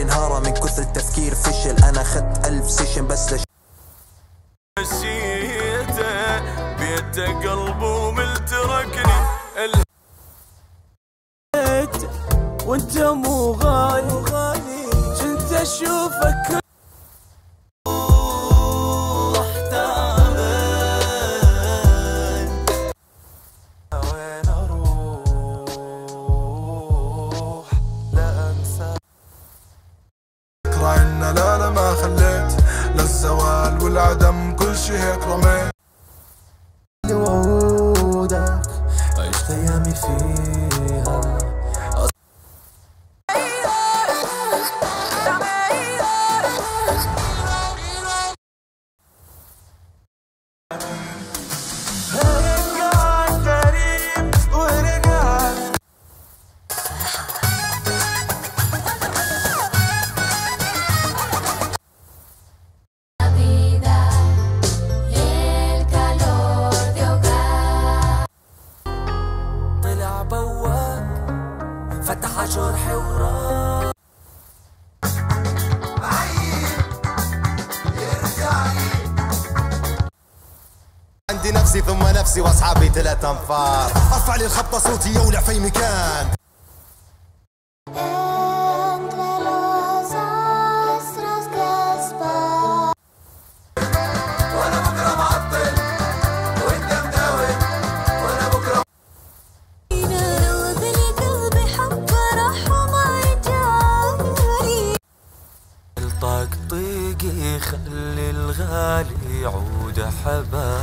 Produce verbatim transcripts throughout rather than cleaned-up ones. عقلي انهار من كثر التفكير فشل. انا خدت ألف سيشن بس لش... مشيته بيته قلبه وملتركني ال... وانت مو غالي كنت اشوفك لا لا ما خليت للزوال والعدم كل شي هيك رميت لوعودك عشت ايامي فيها فتح جرحي وراك عيب يرجعلي عندي نفسي ثم نفسي واصحابي ثلاث انفار ارفع لي الخبطه صوتي يولع في مكان خلي الغالي يعود حبا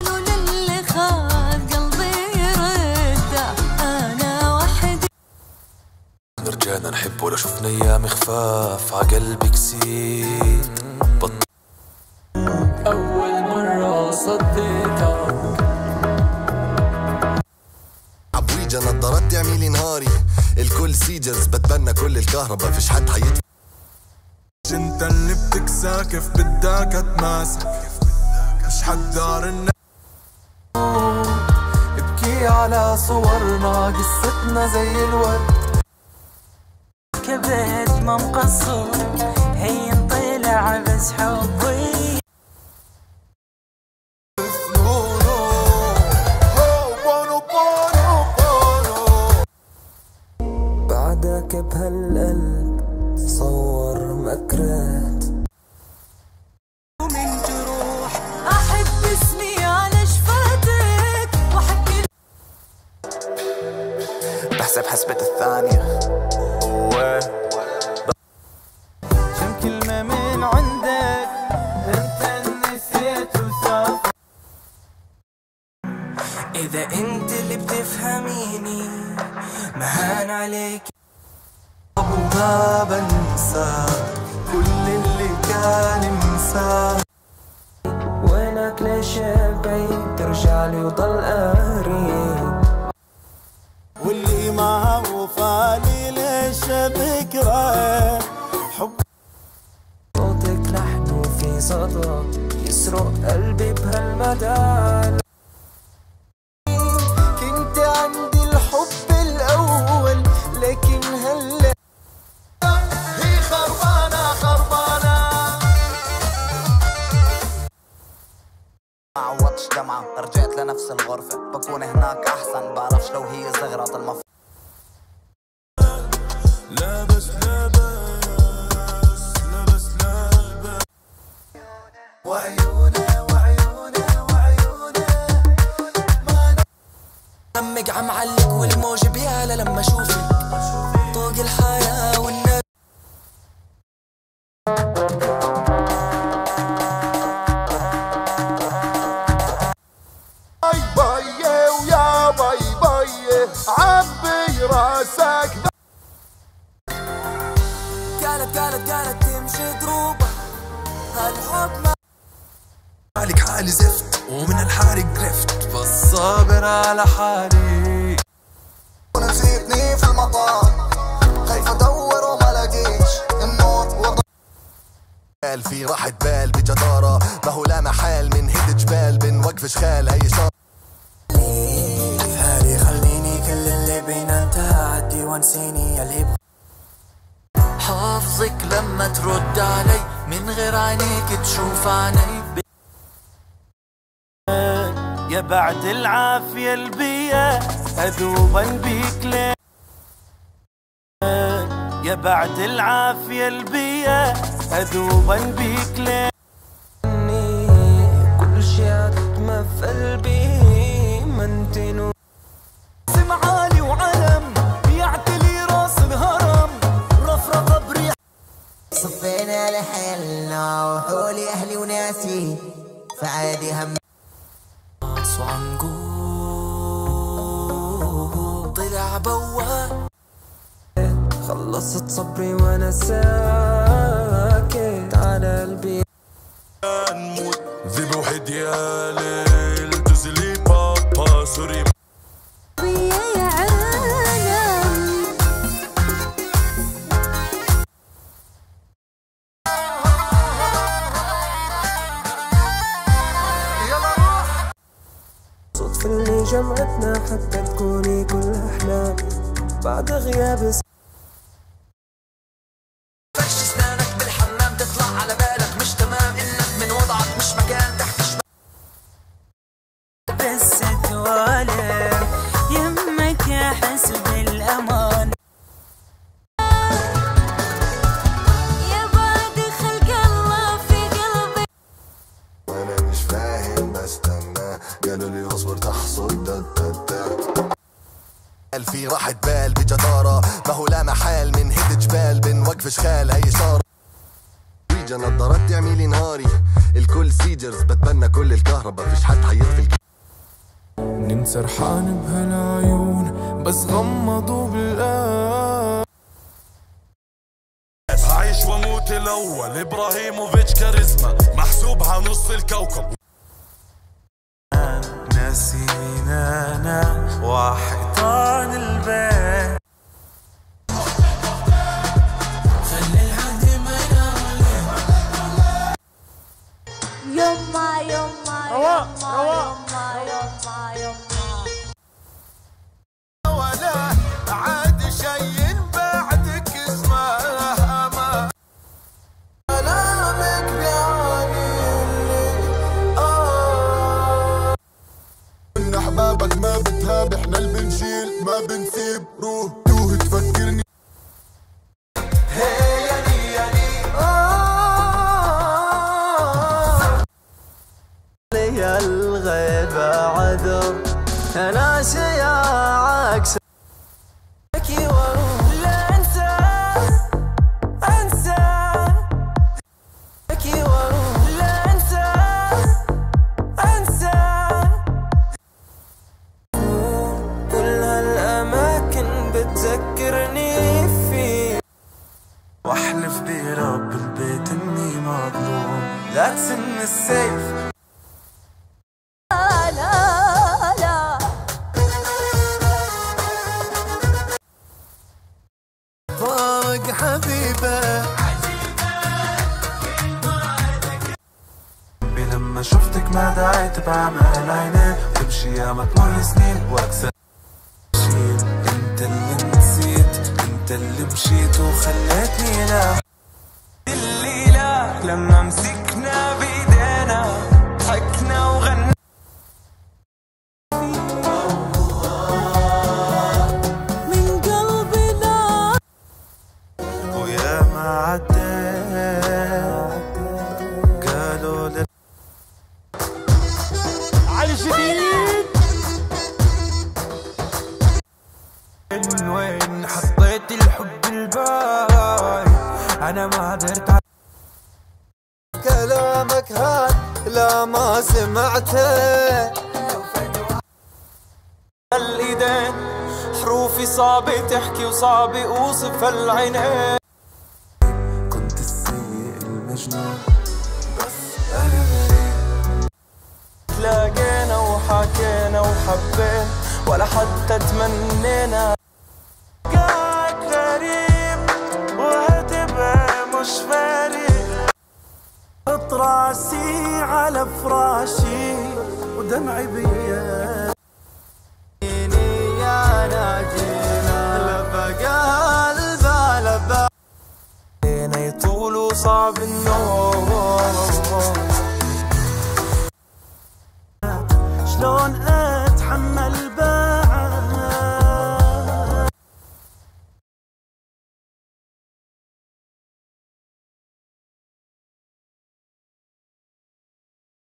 لولا اللي خاد قلبي يرده انا وحدي رجعنا نحب ولا شفنا ايام خفاف عقلبي كسير اول مرة صديتك انا نضارات تعملي نهاري الكل سيجز بتبنى كل الكهرباء فيش حد حيدفع انت اللي بتكسى كيف بدك اتماسك مش حد دار الناس ابكي على صورنا قصتنا زي الورد كبت ما مقصر هي طلع بس حبي بهالقلب صور مكرات ومن جروح أحب اسمي على شفاتك وحكي بحسب حسبة الثانية كم كلمة من عندك انت نسيت وسافر إذا انت اللي بتفهميني مهان عليك ما بنسى كل اللي كان انساه وينك ليش بعيد ترجعلي وضل قريب واللي ما عوف علي ليش بكره حب صوتك لحن في صدى يسرق قلبي بهالمدى كنت عندي الحب الاول لكن هلا رجعت لنفس الغرفة بكون هناك أحسن بعرفش لو هي زغرة المفروض لا بس لا بس لا بس لا بس وعيونه وعيونه وعيونه ما همك عم علق والموج بيعلى لما أشوفك طوق الحياة والنبي قالت قالت قالت تمشي دروبة هالحب ما عليك حالي زفت ومن الحارق درفت بس صابر على حالي ونسيتني في المطار خايف ادور وما لاقيش النوت وضع بال في راحة بال بجدارة ما هو لا محال من هيد جبال بنوقفش خال هي شارة بينا انت عدي وانسيني اللي يبغى حافظك لما ترد علي من غير عينيك تشوف عيني يا بعد العافية البيئة أذوبا بيك ليه يا بعد العافية البيئة أذوبا بيك ليه كل شي عتمة في قلبي ما انت نور اسم عالي وعلم بيعتلي راس الهرم رفرفة بريح صفينا لحالنا وحولي أهلي وناسي فعادي هم وعنقول طلع بواب خلصت صبري وانا ساكت على قلبي نموت ذيب وحدي يا ليل تزلي بابا سوري بيا يا عالم يلا روح صدفة اللي جمعتنا حتى تكوني كل أحلام بعد غياب في راحة بال بجدارة ما هو لا محال من هيد جبال بين وقف شخال هي صار ويجا نضارات تعملي نهاري الكل سيجرز بتبنى كل الكهرباء مفيش حد حيطفي نمت سرحان بهالعيون بس غمضوا بالقلب عايش واموت الاول ابراهيموفيتش كاريزما محسوب على نص الكوكب ناسين انا وحيطان البيت خلي الحد منولد يما يما يما يما يما يما ولا عاد شي بعدك اسمها أما كلامك بيعاني اه ان احبابك ما بتهاب احنا اللي بنشيل ما بنسيب روح توه تفكرني هي ياني ياني اه لي الغيبة عذر انا شياع عكس بكي واروح لا انسى انسى بكي واروح لا انسى انسى تذكرني فيه واحلف برب البيت اني مظلوم لا تسن السيف لا لا لا فوق حبيبه عجيبه لما شفتك ما دعيت بعمل عينين تمشي يا ما تمر سنين واكسر انت اللي انت اللي مشيت وخلتني لا الليلة لما مسكنا بيدينا حكنا وغنى من قلبي لا ويا ما عديت قالوا لي علي شديد من وين حبيت الحب الباي انا ما قدرت ع... كلامك هاد لا ما سمعته الايدين حروفي صعبة تحكي وصعب اوصف العينين كنت السيء المجنون بس انا تلاقينا وحكينا وحبينا ولا حتى تمنينا راسي على فراشي ودمعي بيا يا ناجي وصعب النوم شلون